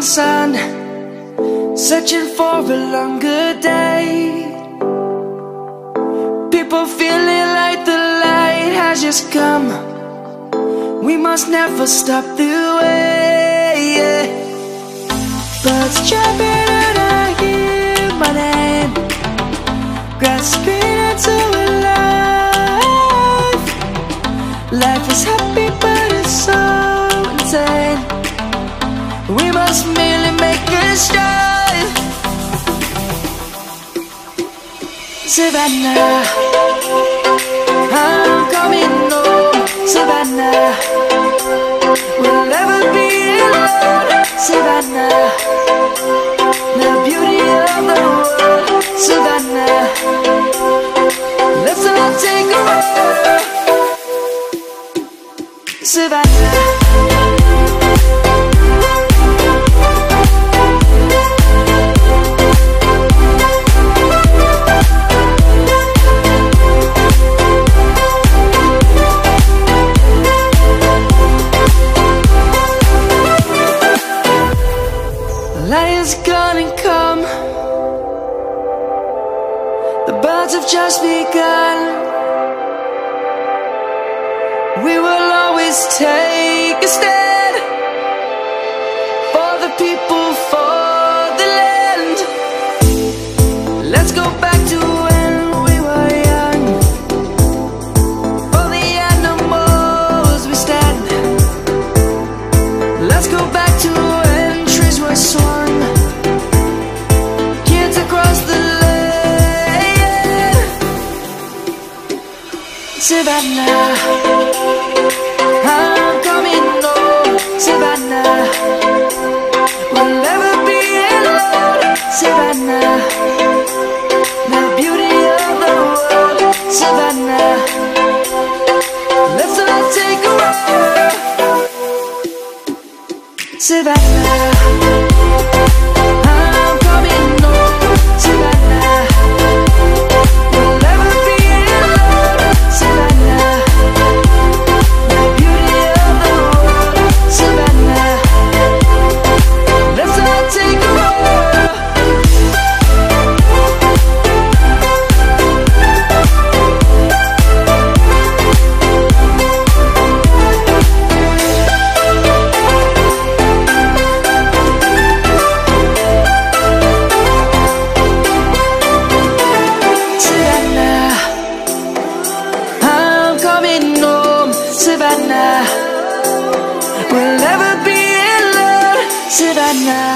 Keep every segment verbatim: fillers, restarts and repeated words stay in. morning sun, searching for a longer day. People feeling like the light has just come. We must never stop the way, yeah. Birds chirping and I hear my name, grasping into a life. Life is happy but it's so insane. We must merely make a start. Savannah, I'm coming home. Savannah, we'll never be alone. Savannah, the beauty of the world. Savannah, let's all take a ride. Savannah. Light is gonna come. The birds have just begun. We will always take a stand for the people, for the land. Let's go back to when we were young. For the animals we stand. Let's go back to when trees were swung. Savannah, I'm coming home. Savannah, we'll never be alone. Savannah, the beauty of the world. Savannah, let's all take a ride. Savannah, I'm coming home. Savannah, Savannah, we'll never be alone. Savannah,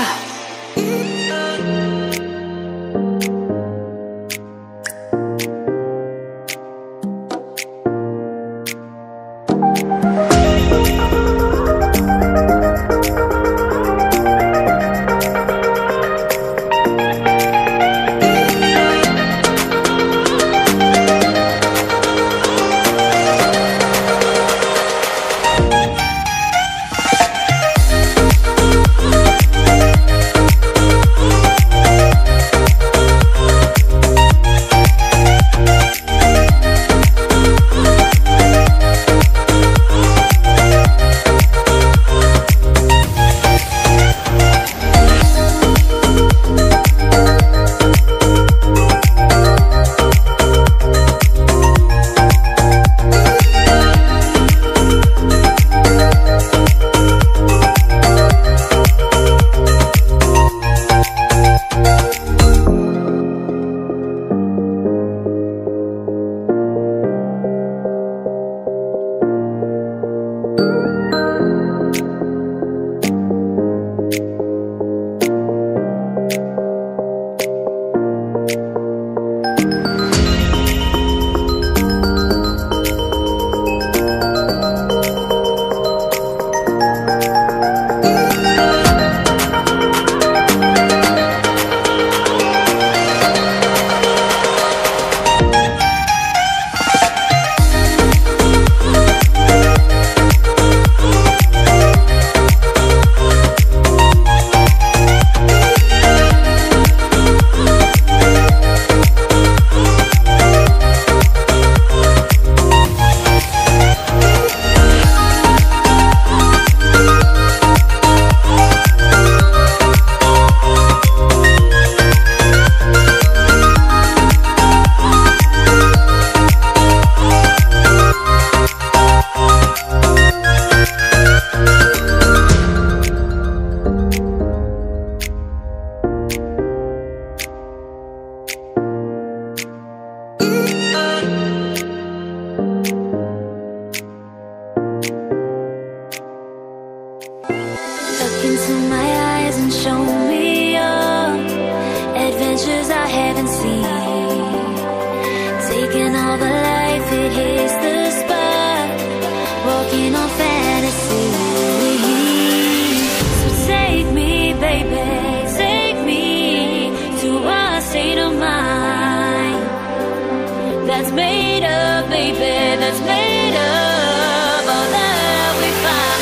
that's made of all that we find.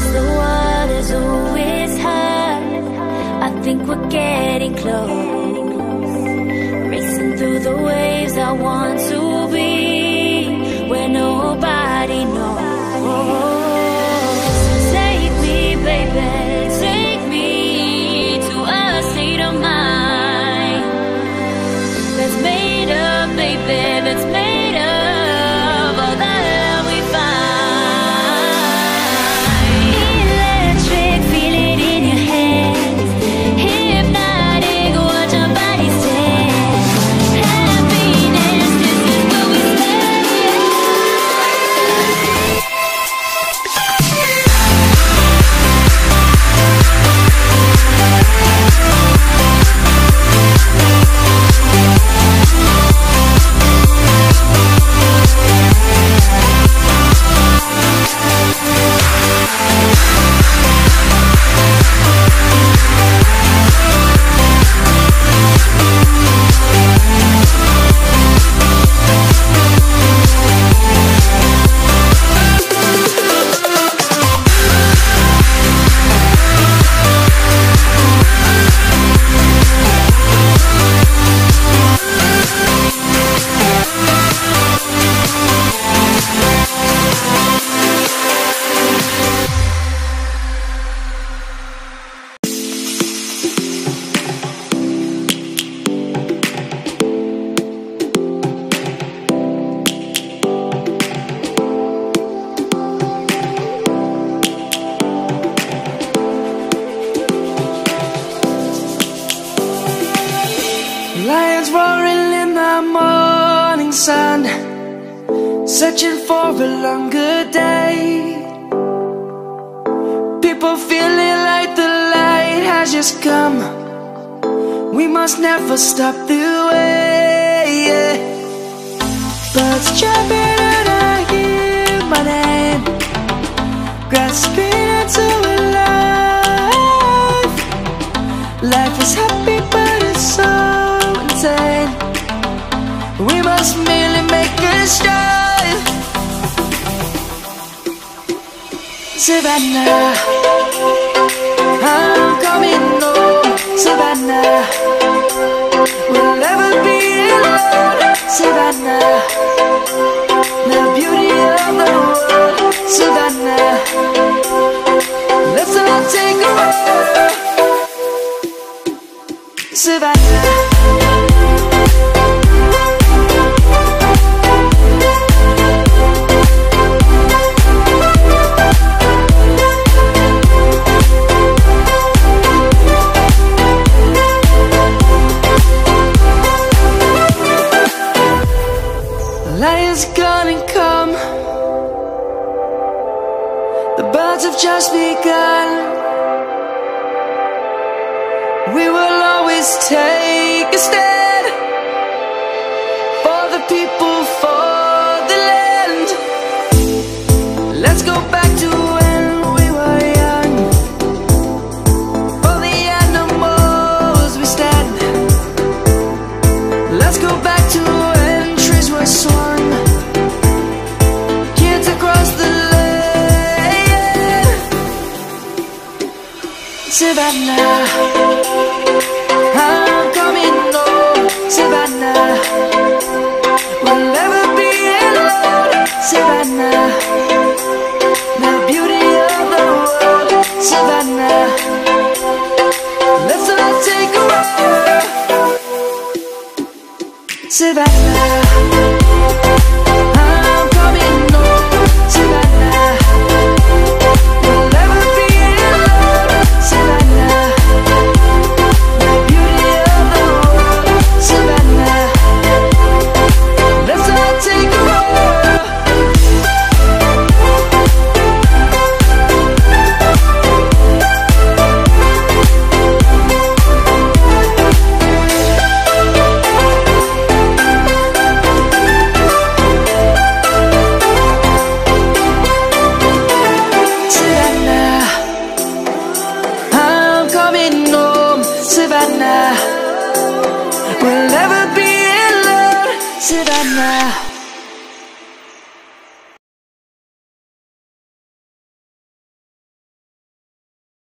The water's always high. I think we're getting close. Racing through the waves, I want to be where nobody knows. So take me, baby, take me to a state of mind that's made up, baby, that's made up. Lions roaring in the morning sun, searching for a longer day. People feeling like the light has just come. We must never stop the way, yeah. Birds jumping and I hear my name, grasping into a life. Life is happy but it's so insane. We must merely make a start. Savannah, I'm coming home. Savannah, we'll never be alone. Savannah, the beauty of the world. Savannah, let's all take a walk. Savannah. Lion's gonna come. The birds have just begun. We will always take a stand for the people, for the land. Let's go back to when we were young. For the animals we stand. Let's go back to when trees were swung. Savannah, I'm coming home. Savannah, we'll that now.